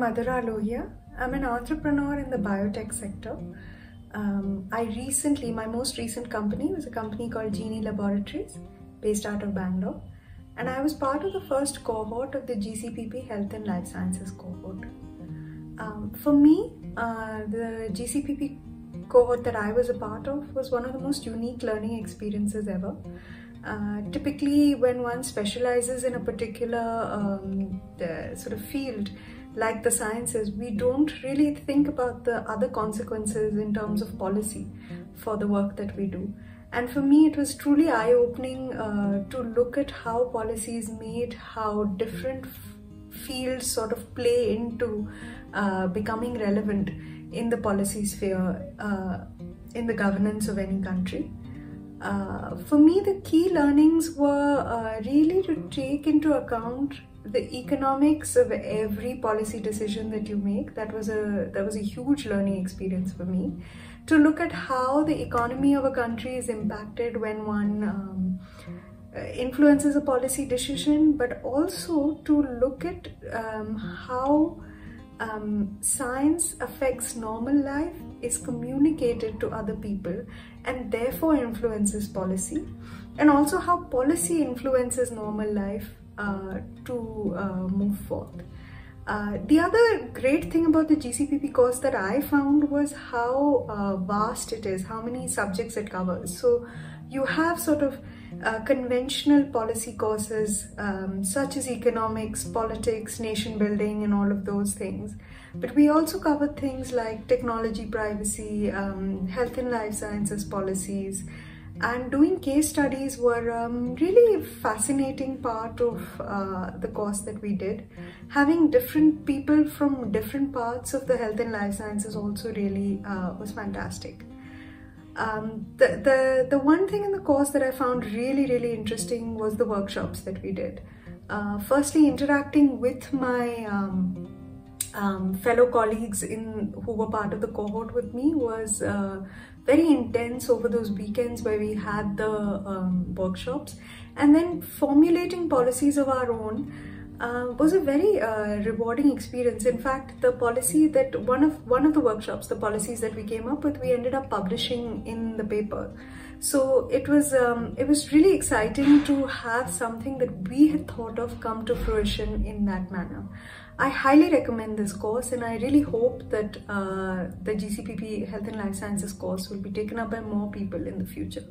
I'm Madhura Lohia. I'm an entrepreneur in the biotech sector. My most recent company was a company called Genie Laboratories, based out of Bangalore. And I was part of the first cohort of the GCPP Health and Life Sciences cohort. For me, the GCPP cohort that I was a part of was one of the most unique learning experiences ever. Typically, when one specializes in a particular sort of field, like the sciences, we don't really think about the other consequences in terms of policy for the work that we do. And for me, it was truly eye-opening to look at how policy is made, how different fields sort of play into becoming relevant in the policy sphere, in the governance of any country. For me, the key learnings were really to take into account the economics of every policy decision that you make. That was a huge learning experience for me, to look at how the economy of a country is impacted when one influences a policy decision, but also to look at how science affects normal life, is communicated to other people, and therefore influences policy, and also how policy influences normal life to move forth. The other great thing about the GCPP course that I found was how vast it is, how many subjects it covers. So you have sort of conventional policy courses such as economics, politics, nation building, and all of those things. But we also cover things like technology privacy, health and life sciences policies, and doing case studies were really a fascinating part of the course that we did. Having different people from different parts of the health and life sciences also really was fantastic. The one thing in the course that I found really interesting was the workshops that we did. Firstly, interacting with my fellow colleagues who were part of the cohort with me was very intense over those weekends where we had the workshops, and then formulating policies of our own was a very rewarding experience. In fact, the policies that we came up with, we ended up publishing in the paper. So it was really exciting to have something that we had thought of come to fruition in that manner. I highly recommend this course, and I really hope that the GCPP Health and Life Sciences course will be taken up by more people in the future.